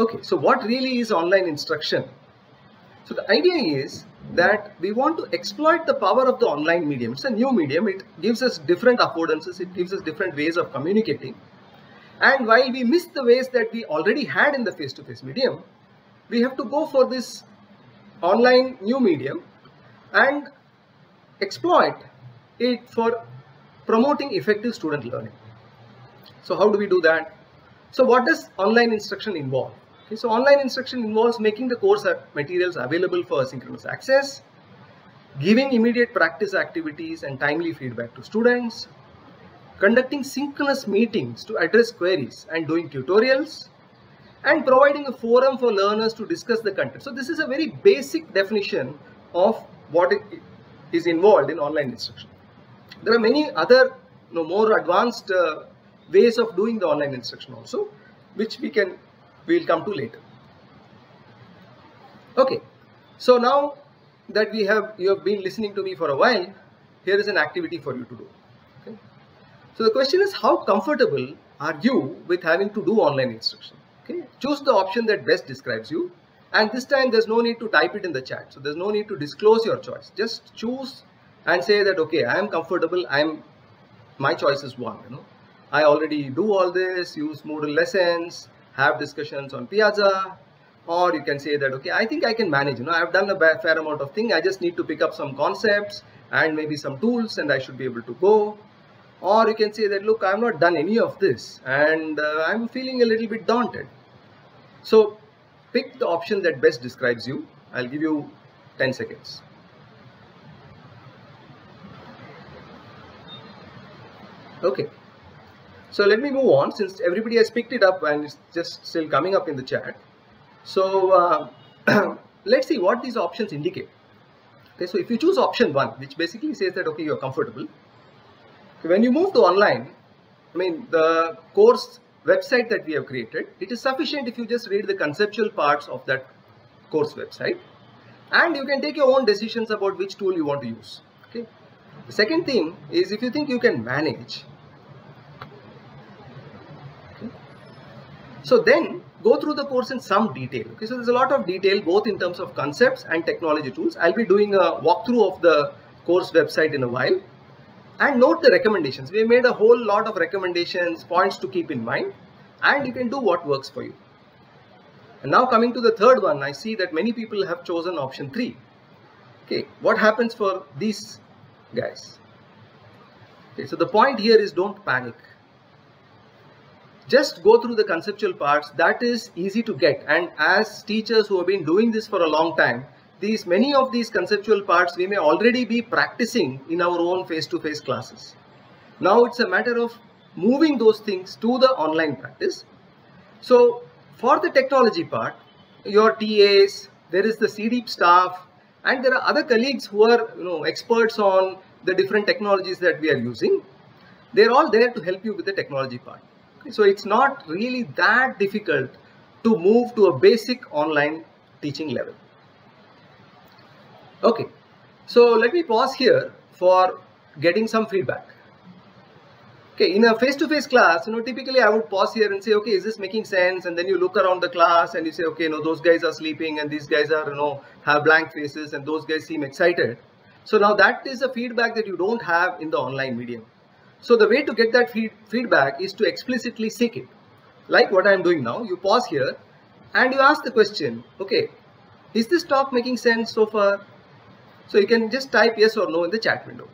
Okay, so what really is online instruction? So the idea is that we want to exploit the power of the online medium. It's a new medium. It gives us different affordances. It gives us different ways of communicating. And while we miss the ways that we already had in the face-to-face medium, we have to go for this online new medium and exploit it for promoting effective student learning. So how do we do that? So what does online instruction involve? Okay, so online instruction involves making the course materials available for asynchronous access, giving immediate practice activities and timely feedback to students, conducting synchronous meetings to address queries and doing tutorials, and providing a forum for learners to discuss the content. So this is a very basic definition of what is involved in online instruction. There are many other more advanced ways of doing the online instruction also, which we'll come to later. Okay, so now that you have been listening to me for a while, here is an activity for you to do. Okay? So the question is, how comfortable are you with having to do online instruction? Okay? Choose the option that best describes you, and this time there's no need to type it in the chat. So there's no need to disclose your choice. Just choose and say that, okay, I am comfortable. My choice is one. I already do all this, use Moodle lessons, have discussions on Piazza, or you can say that, okay, I think I can manage, I've done a fair amount of things, I just need to pick up some concepts and maybe some tools and I should be able to go. Or you can say that, look, I've not done any of this and I'm feeling a little bit daunted. So pick the option that best describes you. I'll give you 10 seconds. Okay. So let me move on, since everybody has picked it up and it's just still coming up in the chat. So let's see what these options indicate. Okay, so if you choose option one, which basically says that, okay, you're comfortable. Okay, when you move to online, the course website that we have created, it is sufficient if you just read the conceptual parts of that course website. And you can take your own decisions about which tool you want to use. Okay. The second thing is, if you think you can manage, so then go through the course in some detail. Okay, so there's a lot of detail both in terms of concepts and technology tools. I'll be doing a walkthrough of the course website in a while. And note the recommendations. We made a whole lot of recommendations, points to keep in mind, and you can do what works for you. And now coming to the third one, I see that many people have chosen option three. Okay, what happens for these guys? Okay, so the point here is, don't panic. Just go through the conceptual parts. That is easy to get. And as teachers who have been doing this for a long time, many of these conceptual parts we may already be practicing in our own face-to-face classes. Now it's a matter of moving those things to the online practice. So for the technology part, your TAs, there is the CDEAP staff, and there are other colleagues who are experts on the different technologies that we are using. They're all there to help you with the technology part. So it's not really that difficult to move to a basic online teaching level. Okay, so let me pause here for getting some feedback. Okay, in a face-to-face class, typically I would pause here and say, okay, is this making sense? And then you look around the class and you say, okay, those guys are sleeping and these guys are, have blank faces and those guys seem excited. So now that is a feedback that you don't have in the online medium. So the way to get that feedback is to explicitly seek it. Like what I'm doing now, you pause here and you ask the question, okay, is this talk making sense so far? So you can just type yes or no in the chat window.